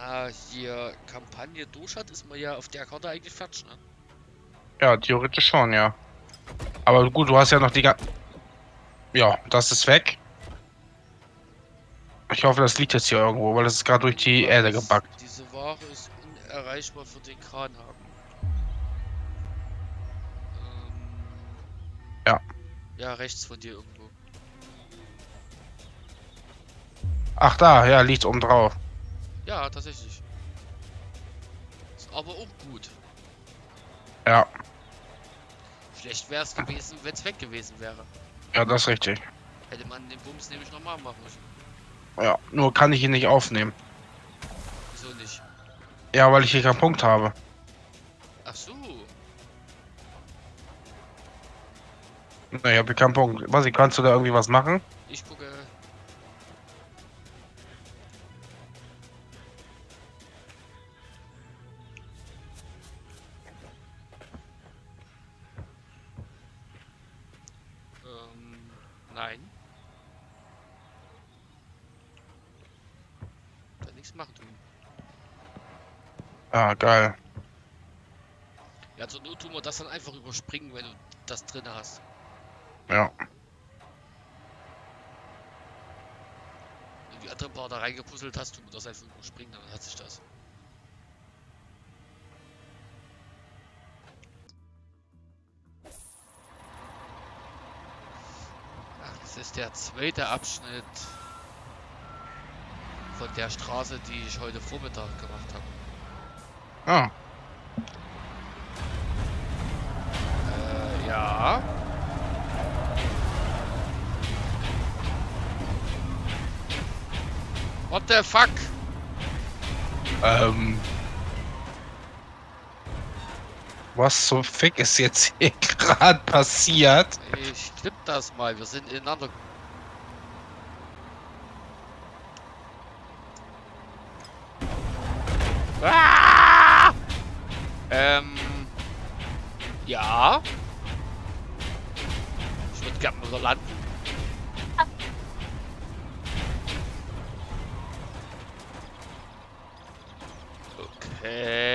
Na, hier Kampagne Doschat ist man ja auf der Karte eigentlich fertig, ne? Ja, theoretisch schon, ja. Aber gut, du hast ja noch die ganze... Ja, das ist weg. Ich hoffe, das liegt jetzt hier irgendwo, weil das ist gerade durch die Erde gebackt. Diese Ware ist unerreichbar für den Kranhaken. Ja. Ja, rechts von dir irgendwo. Ach da, ja, liegt oben drauf. Ja, tatsächlich. Ist aber auch gut. Ja. Schlecht wäre es gewesen, wenn es weg gewesen wäre. Ja, das ist richtig. Hätte man den Bums nämlich nochmal machen müssen. Ja, nur kann ich ihn nicht aufnehmen. Wieso nicht? Ja, weil ich hier keinen Punkt habe. Ach so. Na, ich habe hier keinen Punkt. Was, kannst du da irgendwie was machen? Ich gucke. Nein. Da nichts machen tun. Ah, geil. Ja, zur Not tun wir das dann einfach überspringen, wenn du das drin hast. Ja. Wenn die andere paar da reingepuzzelt hast, tun wir das einfach überspringen, dann hat sich das. Das ist der zweite Abschnitt von der Straße, die ich heute Vormittag gemacht habe. Ah. Ja. What the fuck? Was zum Fick ist jetzt hier gerade passiert? Ich klipp das mal, wir sind ineinander. Ah! Ja. Ich würde gerne mal so landen. Okay.